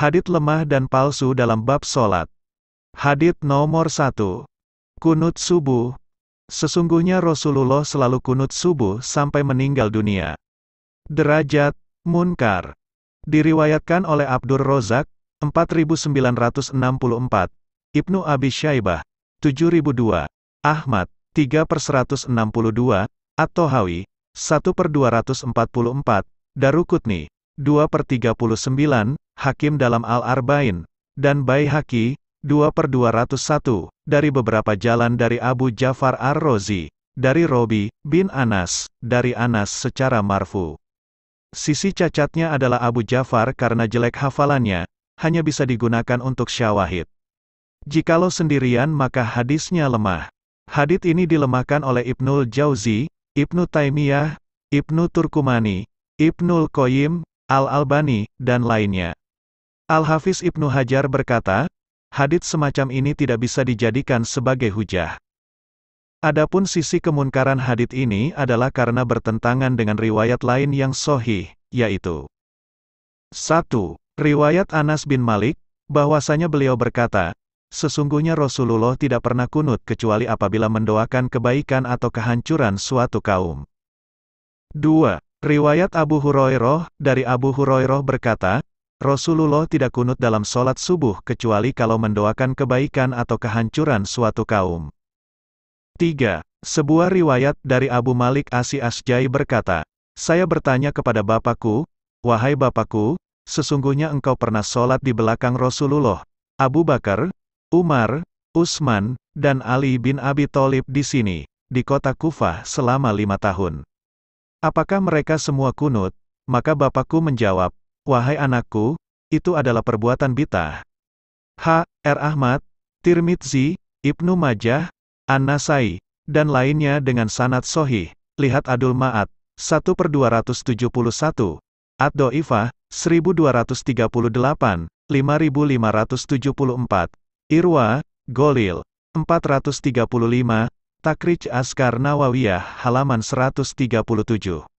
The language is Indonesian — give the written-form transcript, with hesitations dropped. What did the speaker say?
Hadits lemah dan palsu dalam bab sholat. Hadits nomor 1. Qunut subuh. Sesungguhnya Rasulullah selalu qunut subuh sampai meninggal dunia. Derajat munkar. Diriwayatkan oleh Abdur Rozak 4964, Ibnu Abi Syaibah 7002, Ahmad 3/162, ath-Thohawi 1/244, Daruquthni 2/39, Hakim dalam Al-Arbain, dan Baihaqi, 2/201, dari beberapa jalan dari Abu Jafar Ar-Razi, dari Robi' bin Anas, dari Anas secara marfu. Sisi cacatnya adalah Abu Jafar karena jelek hafalannya, hanya bisa digunakan untuk syawahid. Jikalau sendirian maka hadisnya lemah. Hadits ini dilemahkan oleh Ibnu Jauzi, Ibnu Taimiyah, Ibnu Turkumani, Ibnu Qoyyim, Al-Albani, dan lainnya. Al-Hafiz Ibnu Hajar berkata, hadits semacam ini tidak bisa dijadikan sebagai hujah. Adapun sisi kemunkaran hadits ini adalah karena bertentangan dengan riwayat lain yang sohih, yaitu 1. Riwayat Anas bin Malik, bahwasanya beliau berkata, sesungguhnya Rasulullah tidak pernah qunut kecuali apabila mendoakan kebaikan atau kehancuran suatu kaum. 2. Riwayat Abu Hurairah, dari Abu Hurairah berkata, Rasulullah tidak qunut dalam sholat subuh kecuali kalau mendoakan kebaikan atau kehancuran suatu kaum. 3. Sebuah riwayat dari Abu Malik Asy-Asyja'i berkata, saya bertanya kepada bapakku, wahai bapakku, sesungguhnya engkau pernah sholat di belakang Rasulullah, Abu Bakar, Umar, Utsman, dan Ali bin Abi Thalib di sini, di kota Kufah selama 5 tahun. Apakah mereka semua qunut? Maka bapakku menjawab, wahai anakku, itu adalah perbuatan bid'ah. Ahmad, Tirmidzi, Ibnu Majah, An-Nasai, dan lainnya dengan sanad sohih, lihat Zadul Ma'ad, 1/271, adh-Dho'ifah, 1238, 5574, Irwa' Gholil, 435, Takhrij Adzkar Nawawiyyah halaman 137.